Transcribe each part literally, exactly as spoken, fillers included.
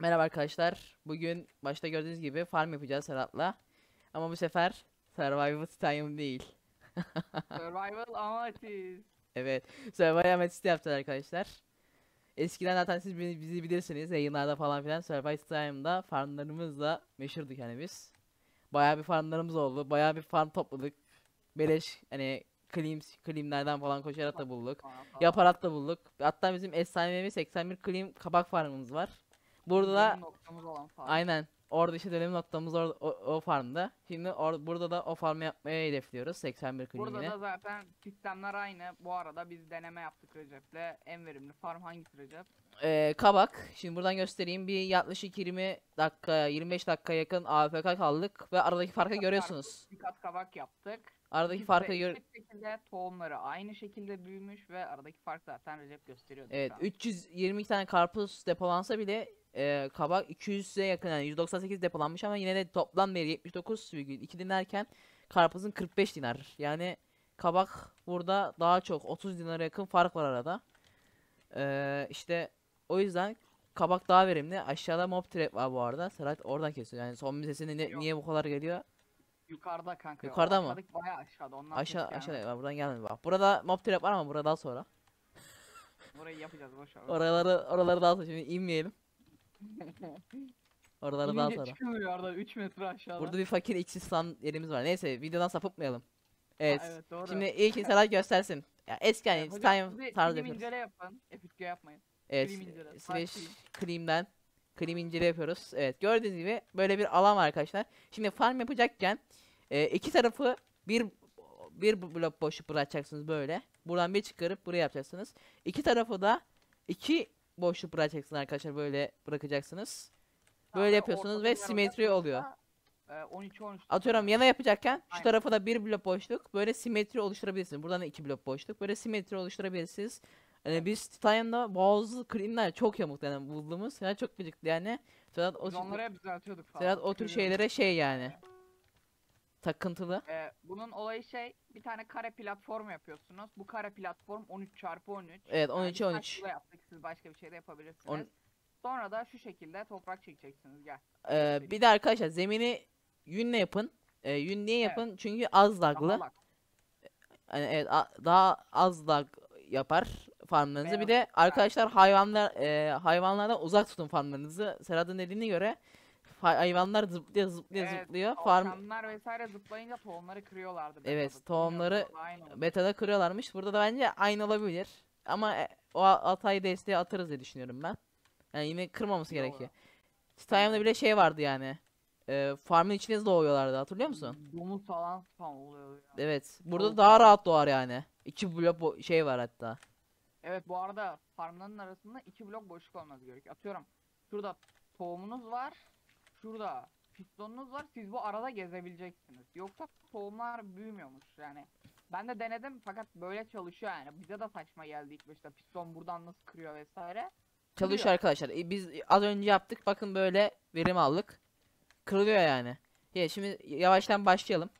Merhaba arkadaşlar. Bugün başta gördüğünüz gibi farm yapacağız Serhat'la. Ama bu sefer Survival Time değil. Survival Ametist. Evet. Survival Ametist'i yapacağız arkadaşlar. Eskiden zaten siz bizi bilirsiniz. Yayınlarda falan filan Survival Time'da farmlarımızla meşhurduk hani biz. Bayağı bir farmlarımız oldu. Bayağı bir farm topladık. Beleş hani Cleams, Cleam'lerden falan koşarak da bulduk. Yaparak da bulduk. Hatta bizim efsanevi seksen bir Cleam kabak farmımız var. Burada da aynen orada işte dönem noktamız or, o, o farmda. Şimdi or, burada da o farmı yapmaya hedefliyoruz seksen bir Cleam'ine. Burada da zaten sistemler aynı. Bu arada biz deneme yaptık Recep'le. En verimli farm hangisi Recep? Ee, kabak. Şimdi buradan göstereyim. Bir yaklaşık yirmi dakika yirmi beş dakika yakın A F K kaldık ve aradaki farkı bir görüyorsunuz. Bir kat kabak yaptık. Aradaki farkı gör. Şekilde tohumları aynı şekilde büyümüş ve aradaki fark zaten Recep gösteriyordu. Evet, ben. üç yüz yirmi tane karpuz depolansa bile e, kabak iki yüze yakın yani yüz doksan sekiz depolanmış ama yine de toplam değeri yetmiş dokuz virgül iki dinarken karpuzun kırk beş dinar. Yani kabak burada daha çok otuz dinara yakın fark var arada. E, işte o yüzden kabak daha verimli. Aşağıda mob trap var bu arada. Serhat oradan kesiyor. Yani son sesini ne, niye bu kadar geliyor? Yukarıda kanka. Yukarıda mı? Bayağı aşağıda. Ondan aşağı aşağıda. Yani. Buradan gelmedi bak. Burada mob trap var ama burada daha sonra. Burayı yapacağız boş ver. Oraları oraları daha sonra şimdi inmeyelim. Oraları daha sonra. Çıkılmıyor orada üç metre aşağıda. Burada bir fakir eksiz san yerimiz var. Neyse videodan sapıtmayalım. Evet. Ha, evet doğru. Şimdi ilk insanlar göstersin. Ya eski yani evet, time tarzı yapıyoruz. İncele yapın. Epic yapmayın. Evet. Slash Cream'den Cleam incele yapıyoruz. Evet gördüğünüz gibi böyle bir alan var arkadaşlar. Şimdi farm yapacakken e, iki tarafı bir bir blok boşluk bırakacaksınız böyle. Buradan bir çıkarıp buraya yapacaksınız. İki tarafı da iki boşluk bırakacaksınız arkadaşlar böyle bırakacaksınız. Böyle yani yapıyorsunuz ve simetri oluyor. on iki on üç. Atıyorum yana yapacakken aynen. Şu tarafı da bir blok boşluk böyle simetri oluşturabilirsiniz. Buradan da iki blok boşluk böyle simetri oluşturabilirsiniz. Yani biz Titanyum'da bazı Cleam'ler çok yamuktu yani bulduğumuz Serhat çok gıcıktı yani Serhat o, o tür şeylere şey yani takıntılı. Ee, bunun olayı şey bir tane kare platform yapıyorsunuz bu kare platform on üç çarpı on üç. Evet on üç on üç. Yani siz başka bir şey de yapabilirsiniz. On... Sonra da şu şekilde toprak çekeceksiniz gel. Ee, bir de arkadaşlar zemini yünle yapın. Ee, yün niye yapın evet. Çünkü az laglı. Yani evet daha az lag yapar farmlarınızı. Benim bir de arkadaşlar hayvanlar e, hayvanlardan uzak tutun farmlarınızı. Serhat'ın dediğine göre hayvanlar zıplıyor zıplıyor evet, zıplıyor. Farmlar vesaire zıplayınca tohumları kırıyorlardı. Evet tohumları Beta'da kırıyorlarmış. Burada da bence aynı olabilir. Ama e, o hatayı desteğe atarız diye düşünüyorum ben. Yani yine kırmaması doğru. Gerekiyor. Titanyum'da bile şey vardı yani. E, farmın içine doğuyorlardı hatırlıyor musun? Domuz falan spam oluyor. Yani. Evet burada doğru. Daha rahat doğar yani. İki blok şey var hatta. Evet bu arada farmların arasında iki blok boşluk olması gerekiyor. Atıyorum şurada tohumunuz var. Şurada pistonunuz var. Siz bu arada gezebileceksiniz. Yoksa tohumlar büyümüyormuş yani. Ben de denedim fakat böyle çalışıyor yani. Bize de saçma geldi ilk başta. Piston buradan nasıl kırıyor vesaire. Çalışıyor kırıyor. Arkadaşlar. E, biz az önce yaptık. Bakın böyle verim aldık. Kırılıyor yani. Ya, şimdi yavaştan başlayalım.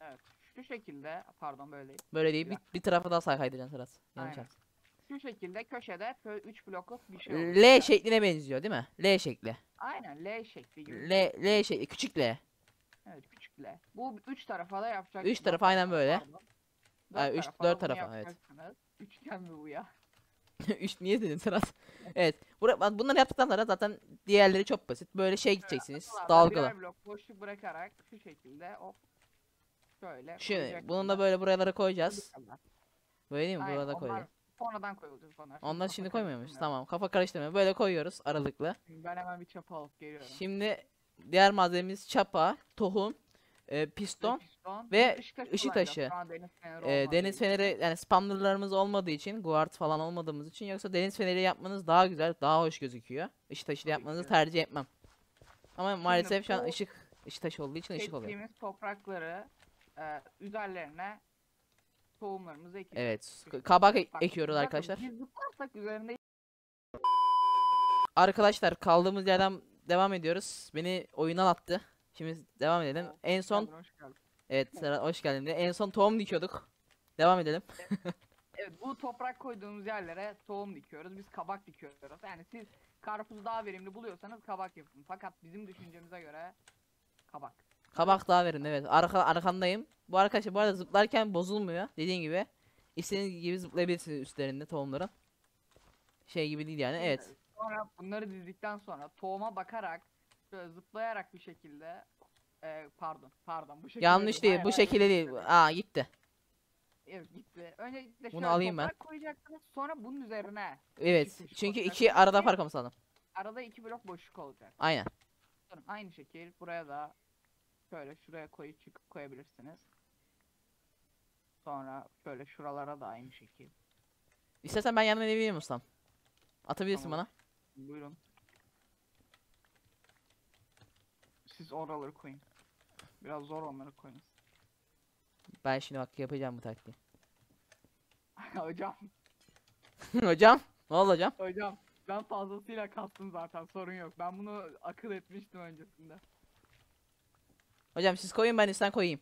Evet. Şu şekilde pardon böyle. Böyle değil. Bir, bir tarafa daha sağ kaydıracaksın Serhat. Aynen. Şu şekilde köşede üç blokluk bir şey oluyor. L yani. Şekline benziyor değil mi? L şekli. Aynen L şekli gibi. L, L şekli küçük L. Evet küçük L. Bu üç tarafa da yapacak. üç taraf aynen böyle. dört üç dört tarafa evet. Üçgen mi bu ya? üç niye dedin Serhat? Evet. Bura, bunları yaptıktan sonra zaten diğerleri çok basit. Böyle şey gideceksiniz. Evet, dalgalı. Bir blok boşluk bırakarak şu şekilde hop. Şöyle. Şimdi bunu da böyle buralara koyacağız. Böyle değil mi? Aynen, burada koyalım. Sonradan koyulacak onlar. Onlar şimdi koymuyor muyuz? Tamam. Kafa karıştırmıyor. Böyle koyuyoruz aralıklı. Ben hemen bir çapa alıp geliyorum. Şimdi diğer malzememiz çapa, tohum, e, piston, piston ve ışık taşı. Deniz feneri, e, deniz feneri yani spamlarımız olmadığı için, guard falan olmadığımız için yoksa deniz feneri yapmanız daha güzel, daha hoş gözüküyor. Işık taşı yapmanızı tercih etmem. Ama maalesef şu an ışık ışık taşı olduğu için ışık oluyor. Çektiğimiz toprakları Ee, üzerlerine tohumlarımızı ekiyoruz. Evet, kabak e ekiyoruz arkadaşlar. Arkadaşlar kaldığımız yerden devam ediyoruz. Beni oyundan attı. Şimdi devam edelim. Evet, en son geldin, hoş geldin. Evet, Serhat hoş geldin. En son tohum dikiyorduk. Devam edelim. Evet, bu toprak koyduğumuz yerlere tohum dikiyoruz. Biz kabak dikiyoruz. Yani siz karpuz daha verimli buluyorsanız kabak yapın. Fakat bizim düşüncemize göre kabak. Kabak daha verimli, evet. Arka, arkamdayım. Bu arkadaşlar bu arada zıplarken bozulmuyor. Dediğin gibi. İstediğiniz gibi zıplayabilirsiniz üstlerinde tohumların. Şey gibi değil yani, evet. Sonra bunları dizdikten sonra tohuma bakarak şöyle zıplayarak bir şekilde e, pardon pardon bu şekilde yanlış değil, değil bu şekilde değil. Aa gitti. Evet gitti. Öncelikle şöyle bunu alayım ben. Koyacaksınız sonra bunun üzerine. Evet. Çünkü, çünkü iki arada fark olmasalım. Arada iki blok boşluk olacak. Aynen. Sonra aynı şekil buraya da şöyle şuraya koyup çıkıp koyabilirsiniz. Sonra şöyle şuralara da aynı şekil. İstersen ben yanına vereyim ustam. Atabilirsin tamam. Bana. Buyurun. Siz oraları koyun. Biraz zor onları koyun. Ben şimdi bak yapacağım bu taktiği. Hocam. Hocam. Ne oldu hocam? Hocam. Ben fazlasıyla kastım zaten. Sorun yok. Ben bunu akıl etmiştim öncesinde. Hocam siz koyun ben üstten koyayım.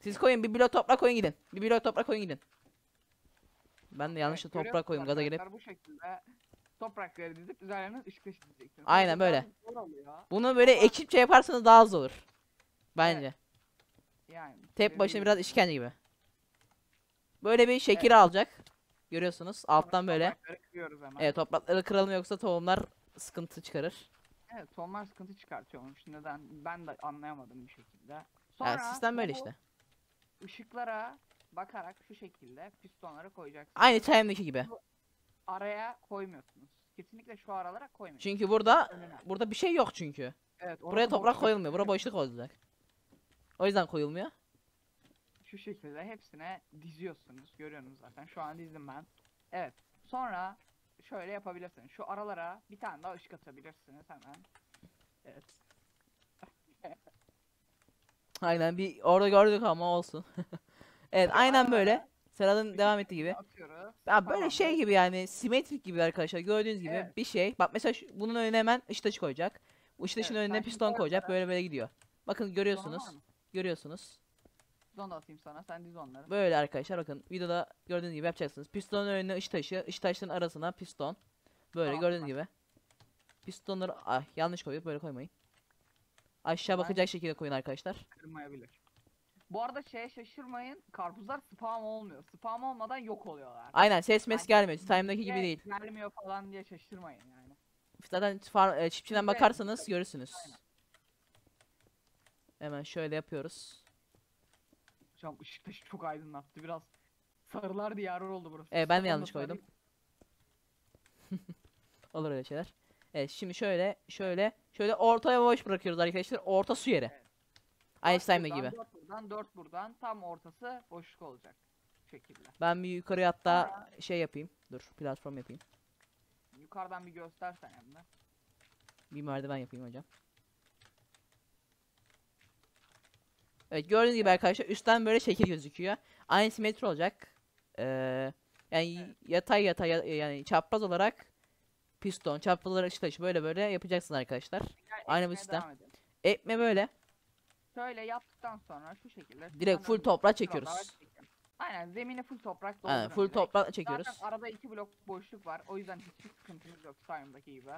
Siz koyun bir blok toprak koyun gidin. Bir blok toprak koyun gidin. Ben de yanlışla evet, toprak koyayım gaza gelip. Bu şekilde toprakları dizip üzerlerine ışık ışık diyeceksin. Aynen böyle. Bunu böyle ekipçe şey yaparsanız daha az olur. Bence. Evet. Yani. Tek başına biraz işkence gibi. Böyle bir şekil evet. Alacak. Görüyorsunuz alttan böyle. Evet toprakları kıralım yoksa tohumlar sıkıntı çıkarır. Evet tohumlar sıkıntı çıkartıyormuş. Neden? Ben de anlayamadım bir şekilde. Sonra yani sistem böyle işte. Işıklara bakarak şu şekilde pistonları koyacaksınız. Aynı çayımdaki gibi. Şu araya koymuyorsunuz. Kesinlikle şu aralara koymuyorsunuz. Çünkü burada önüne. Burada bir şey yok çünkü. Evet, buraya toprak koyulmuyor. Buraya boşluk olacak. O yüzden koyulmuyor. Şu şekilde hepsine diziyorsunuz. Görüyorsunuz zaten. Şu an dizdim ben. Evet. Sonra şöyle yapabilirsiniz. Şu aralara bir tane daha ışık atabilirsiniz hemen. Evet. Aynen bir orada gördük ama olsun. Evet aynen böyle. Serhat'ın devam ettiği gibi. Ya böyle şey gibi yani simetrik gibi arkadaşlar gördüğünüz gibi evet. Bir şey. Bak mesela şu, bunun önüne hemen ışıtaşı koyacak. Bu ışıtaşın evet, önüne piston koyacak. Böyle böyle gidiyor. Bakın görüyorsunuz. Görüyorsunuz. Zon da atayım sana. Sen diz onları. Böyle arkadaşlar bakın videoda gördüğünüz gibi yapacaksınız. Pistonun önüne ışıtaşı, ışıtaşın arasına piston. Böyle tamam, gördüğünüz tamam. Gibi. Pistonları ah, yanlış koyup böyle koymayın. Aşağı bakacak ben şekilde koyun arkadaşlar. Kırmayabilir. Bu arada şeye şaşırmayın. Karpuzlar spam olmuyor. Spam olmadan yok oluyorlar. Aynen ses mes yani gelmiyor. Time'daki gibi değil. Gelmiyor falan diye şaşırmayın yani. Zaten far, çiftçiden bakarsanız evet. Görürsünüz. Aynen. Hemen şöyle yapıyoruz. Hocam ışık taşı çok aydınlattı. Biraz sarılar diyarı oldu burası. Evet ben de yanlış koydum. Olur öyle şeyler. Evet şimdi şöyle şöyle şöyle ortaya boş bırakıyoruz arkadaşlar. Orta su yeri. Evet. Einstein'da gibi. dört buradan, dört buradan tam ortası boşluk olacak şekilde. Ben bir yukarı hatta sonra şey yapayım. Dur, platform yapayım. Yukarıdan bir göstersen hem de. Bir merdiven yapayım hocam. Evet, gördüğünüz gibi arkadaşlar üstten böyle şekil gözüküyor. Aynı simetri olacak. Ee, yani evet. Yatay yatay yani çapraz olarak piston, çaprazları ışık taşı böyle böyle yapacaksınız arkadaşlar. Yani aynı bu sistem. Ekme böyle. Şöyle yaptıktan sonra şu şekilde direkt full toprak çekiyoruz. Aynen zemine full toprak dolduruyoruz. Aynen full toprakla çekiyoruz. Zaten arada iki blok boşluk var. O yüzden hiçbir sıkıntımız yok sayımdaki gibi.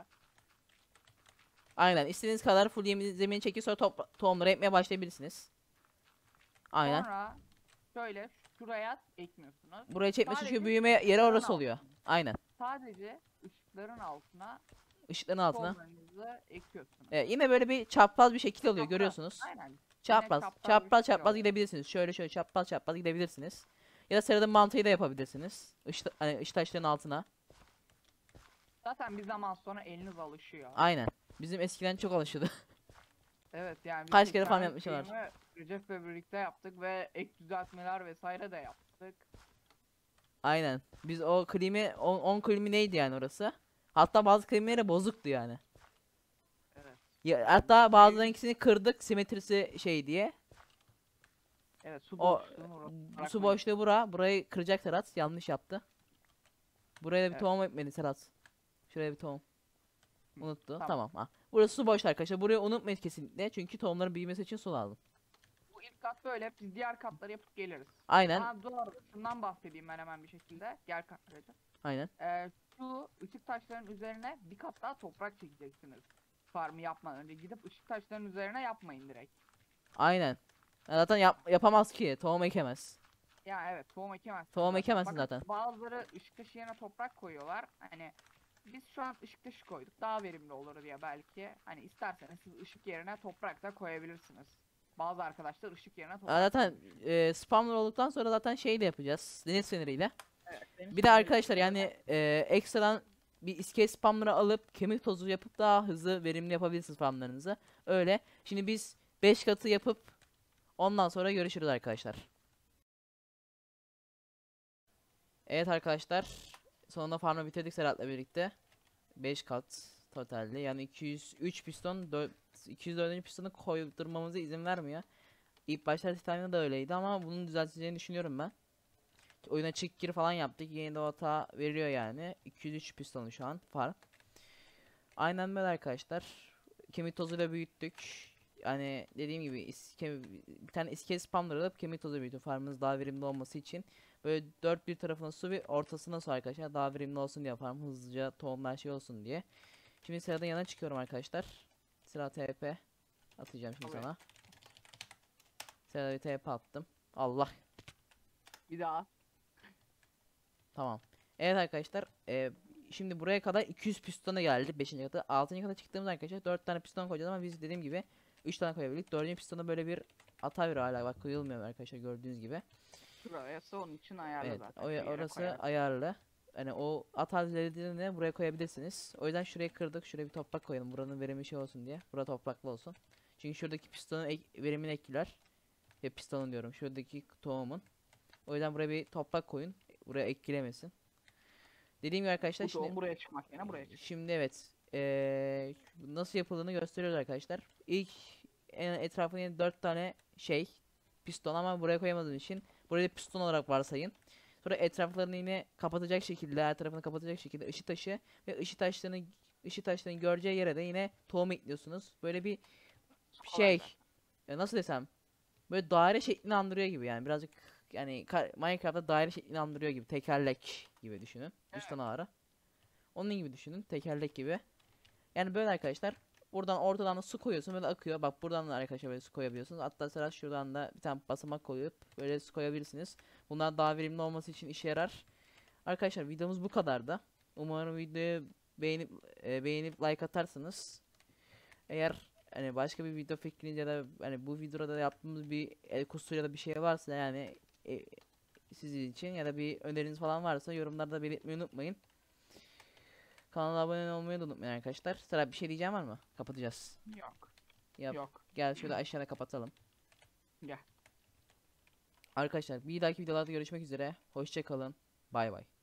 Aynen istediğiniz kadar full zemini çekin sonra tohumları ekmeye başlayabilirsiniz. Aynen. Sonra şöyle şuraya ekmiyorsunuz. Buraya çekmesi çünkü büyüme yeri orası oluyor. Aynen. Sadece ışıkların altına Işıkların altına. Evet, yine böyle bir çapraz bir şekil oluyor çapraz. Görüyorsunuz. Aynen. Çapraz. Çapraz çapraz, çapraz şey gidebilirsiniz. Şöyle şöyle çapraz çapraz gidebilirsiniz. Ya da sıradan mantıyı da yapabilirsiniz. Işık hani taşların altına. Zaten bir zaman sonra eliniz alışıyor. Aynen. Bizim eskiden çok alışıyordu. Evet yani. Kaç kere farm yapmışlar. Recep ve birlikte yaptık ve ek düzeltmeler vesaire de yaptık. Aynen. Biz o klimi on klimi neydi yani orası? Hatta bazı kelimeleri bozuktu yani. Evet. Ya, hatta bazılarının ikisini kırdık simetrisi şey diye. Evet su boşluğu. O, su boşluğu bura. Burayı kıracak Serhat. Yanlış yaptı. Buraya da bir evet. Tohum etmedi Serhat. Şuraya bir tohum. Hı. Unuttu. Tamam. Tamam. Ha. Burası su boşluğu arkadaşlar. Burayı unutmayın kesinlikle. Çünkü tohumların büyümesi için su lazım. Bu ilk kat böyle. Biz diğer katları yapıp geliriz. Aynen. Ha, doğru. Şundan bahsedeyim ben hemen bir şekilde. Gel katlayacağım. Aynen. Ee, şu ışık taşlarının üzerine bir kat daha toprak çekeceksiniz. Farmı yapmadan önce gidip ışık taşlarının üzerine yapmayın direkt. Aynen. Ya zaten yap yapamaz ki. Tohum ekemez. Ya evet, tohum ekemez. Tohum ekemezsin zaten. Bazıları ışık taşı yerine toprak koyuyorlar. Hani biz şu an ışık taşı koyduk. Daha verimli olur diye belki. Hani isterseniz siz ışık yerine toprak da koyabilirsiniz. Bazı arkadaşlar ışık yerine toprak. Ya zaten e, spamlar olduktan sonra zaten şey de yapacağız. Deniz feneriyle. Evet, deniz bir de arkadaşlar yani e, ekstradan bir iskelet spamları alıp kemik tozu yapıp daha hızlı verimli yapabilirsiniz farmlarınızı. Öyle. Şimdi biz beş katı yapıp ondan sonra görüşürüz arkadaşlar. Evet arkadaşlar, sonunda farmı bitirdik Serhat'la birlikte. beş kat totalde, yani iki yüz üç piston, iki yüz dördüncü pistonu koydurmamıza izin vermiyor. İlk başta Titanyum'da da öyleydi ama bunu düzelteceğini düşünüyorum ben. Oyuna çık gir falan yaptık, yine de o hata veriyor yani. iki yüz üç pistonu şu an farm. Aynen böyle arkadaşlar. Kemik tozuyla büyüttük. Yani dediğim gibi iske, bir tane iskelet spamları alıp kemik tozu büyütün farmımız daha verimli olması için. Böyle dört bir tarafına su bir ortasına su arkadaşlar, daha verimli olsun diye yaparım, hızlıca tohumlar şey olsun diye. Şimdi sıradan yana çıkıyorum arkadaşlar. Sıra T P atacağım şimdi okay. sana. Sırada bir T P attım. Allah. Bir daha. Tamam. Evet arkadaşlar. E, şimdi buraya kadar iki yüz pistona geldi. beşinci kata. altıncı kata çıktığımız arkadaşlar dört tane piston koyacağız ama biz dediğim gibi üç tane koyabildik. dördüncü pistona böyle bir hata veriyor hala. Bak koyulmuyor arkadaşlar gördüğünüz gibi. Burası onun için ayarlı evet, zaten. Evet orası koyarım. Ayarlı. Hani o atazlarını buraya koyabilirsiniz. O yüzden şurayı kırdık. Şuraya bir toprak koyalım. Buranın verimi şey olsun diye. Bura topraklı olsun. Çünkü şuradaki pistonun ek, verimini ekler. Ya pistonun diyorum. Şuradaki tohumun. O yüzden buraya bir toprak koyun. Buraya eklemesin. Dediğim gibi arkadaşlar. Bu şimdi, buraya çıkmak yine buraya çıkmak. Şimdi evet. Ee, nasıl yapıldığını gösteriyoruz arkadaşlar. İlk etrafına dört tane şey. Piston ama buraya koyamadığım için. Burayı piston olarak varsayın. Sonra etraflarını yine kapatacak şekilde, her tarafını kapatacak şekilde ışık taşı ve ışık taşlarını ışık taşlarının göreceği yere de yine tohum ekliyorsunuz. Böyle bir şey, nasıl desem, böyle daire şeklini andırıyor gibi yani birazcık yani Minecraft'ta daire şeklini andırıyor gibi, tekerlek gibi düşünün. Evet. Üstten ağrı. Onun gibi düşünün, tekerlek gibi. Yani böyle arkadaşlar. Buradan ortadan da su koyuyorsun böyle akıyor. Bak buradan da arkadaşlar böyle su koyabiliyorsunuz. Hatta Serhat şuradan da bir tane basamak koyup böyle su koyabilirsiniz. Bunlar daha verimli olması için işe yarar. Arkadaşlar videomuz bu kadardı. Umarım videoyu beğenip e, beğenip like atarsınız. Eğer hani başka bir video fikriniz ya da hani bu videoda yaptığımız bir el kusur ya da bir şey varsa yani e, sizin için ya da bir öneriniz falan varsa yorumlarda belirtmeyi unutmayın. Kanala abone olmayı da unutmayın arkadaşlar. Serhat bir şey diyeceğim var mı? Kapatacağız. Yok. Yap. Yok. Gel şöyle aşağıda kapatalım. Gel. Arkadaşlar bir dahaki videolarda görüşmek üzere. Hoşça kalın. Bay bay.